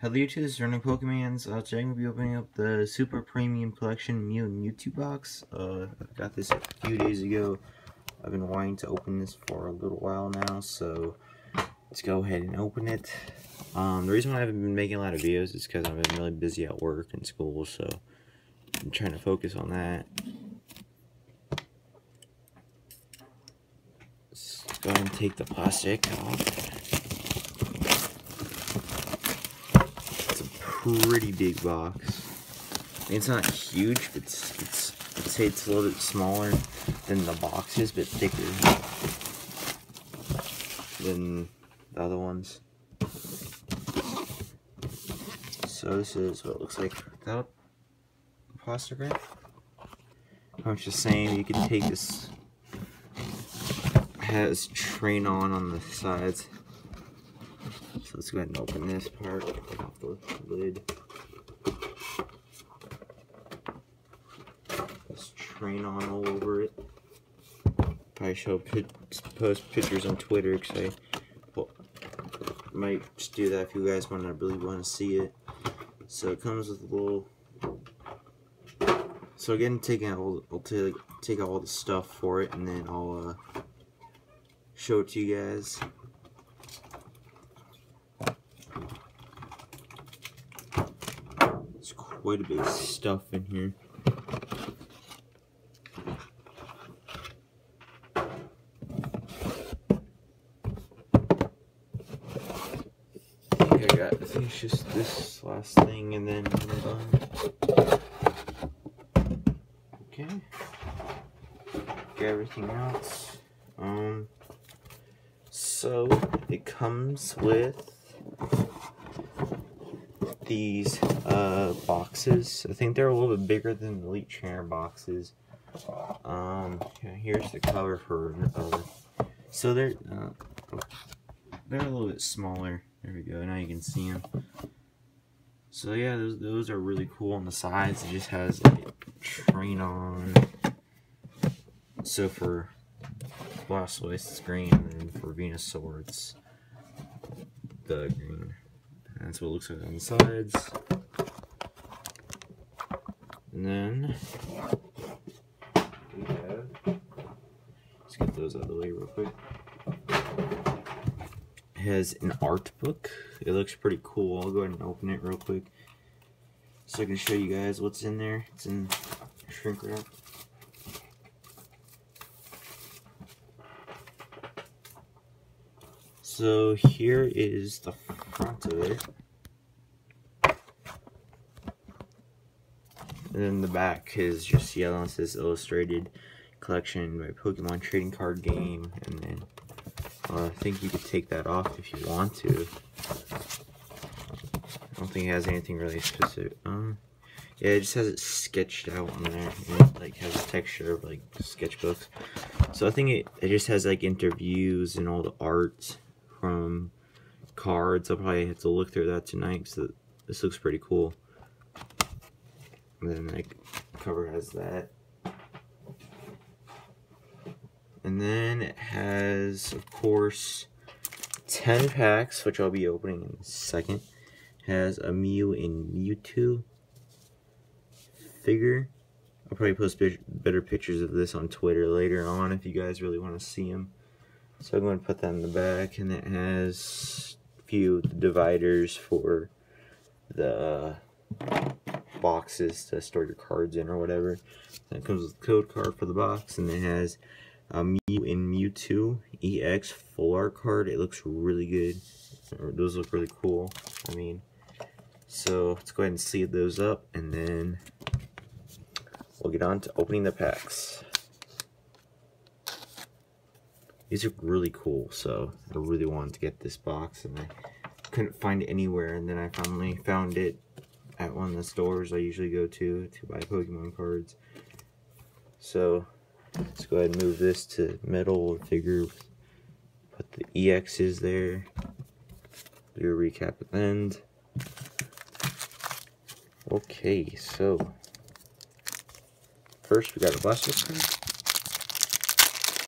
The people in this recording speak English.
Hello YouTubers, Running Pokemans. Today I'm going to be opening up the Super Premium Collection Mew and Mewtwo box. I got this a few days ago. I've been wanting to open this for a little while now, so let's go ahead and open it. The reason why I haven't been making a lot of videos is because I've been really busy at work and school, so I'm trying to focus on that. Let's go ahead and take the plastic off. Pretty big box. I mean, it's not huge, but I'd say it's a little bit smaller than the boxes, but thicker than the other ones. So this is what it looks like without the plastic wrap. I was just saying you can take this. It has train on the sides. So let's go ahead and open this part off the lid. Let's train on all over it. I post pictures on Twitter because I might just do that if you guys want to really want to see it. So it comes with a little. So again, I'll take out all the stuff for it, and then I'll show it to you guys. Quite a bit of stuff in here. I think I think it's just this last thing and then we're done. Okay. Get everything else. So it comes with these boxes. I think they're a little bit bigger than the Elite Trainer boxes. Here's the cover for another. So they're a little bit smaller. There we go. Now you can see them. So yeah, those are really cool on the sides. It just has like a train on. So for Blastoise, it's green, and then for Venusaur, it's the green. That's what it looks like on the sides. And then we have, let's get those out of the way real quick. It has an art book. It looks pretty cool. I'll go ahead and open it real quick so I can show you guys what's in there. It's in shrink wrap. So here is the front of it, and then the back is just yellow and says Illustrated Collection by Pokemon Trading Card Game, and then I think you could take that off if you want to. I don't think it has anything really specific. Yeah, it just has it sketched out on there, and it like has a texture of like sketchbooks. So I think it just has like interviews and all the art from cards. I'll probably have to look through that tonight, so this looks pretty cool. And then like cover has that, and then it has, of course, 10 packs, which I'll be opening in a second. It has a Mew and Mewtwo figure. I'll probably post better pictures of this on Twitter later on if you guys really want to see them. So I'm going to put that in the back, and it has a few dividers for the boxes to store your cards in or whatever. And it comes with a code card for the box, and it has a Mew and Mewtwo EX full art card. It looks really good. Those look really cool. I mean, so let's go ahead and sleeve those up, and then we'll get on to opening the packs. These are really cool, so I really wanted to get this box, and I couldn't find it anywhere, and then I finally found it at one of the stores I usually go to buy Pokemon cards. So let's go ahead and move this to metal figure. Put the EXs there. Do a recap at the end. Okay, so first we got a Blastoise card.